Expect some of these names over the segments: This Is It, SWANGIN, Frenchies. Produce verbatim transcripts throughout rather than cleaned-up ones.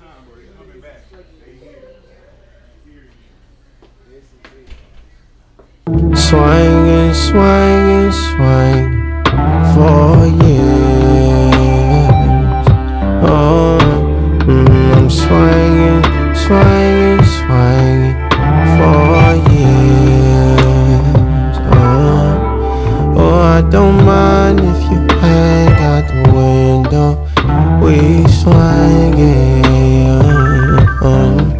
time, bro. They're coming back. They hear. They hear you. This is it. Swangin', swangin', swangin' for years. Oh, mm, I'm swangin', swangin', swangin' for years. Oh, oh, I don't mind if you hang out the window. We swangin', um,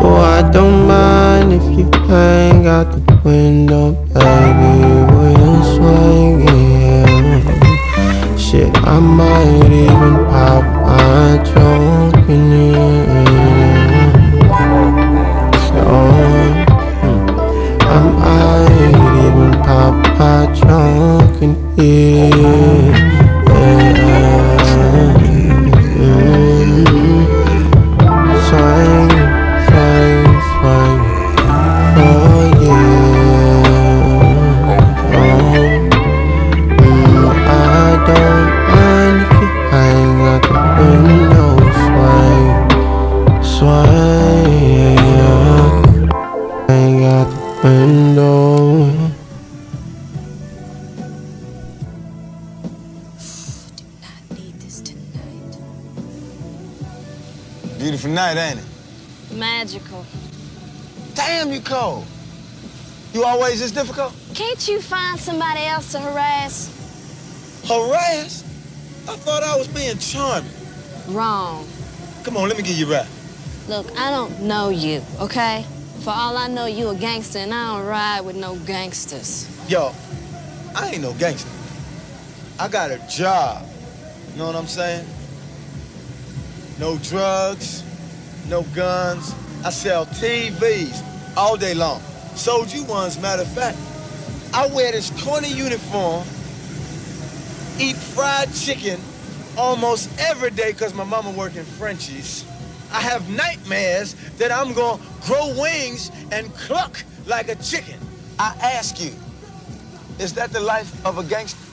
oh, I don't mind if you hang out the window, baby. We're swangin'. Shit, I might even pop my trunk in here. Oh, I might even pop my trunk in here. Yeah. Beautiful night, ain't it? Magical. Damn, you cold. You always this difficult? Can't you find somebody else to harass? Harass? I thought I was being charming. Wrong. Come on, let me get you right. Look, I don't know you, okay? For all I know, you a gangster, and I don't ride with no gangsters. Yo, I ain't no gangster. I got a job. You know what I'm saying? No drugs, no guns. I sell T Vs all day long. Sold you ones, matter of fact. I wear this corny uniform, eat fried chicken almost every day because my mama work in Frenchies. I have nightmares that I'm gonna grow wings and cluck like a chicken. I ask you, is that the life of a gangster?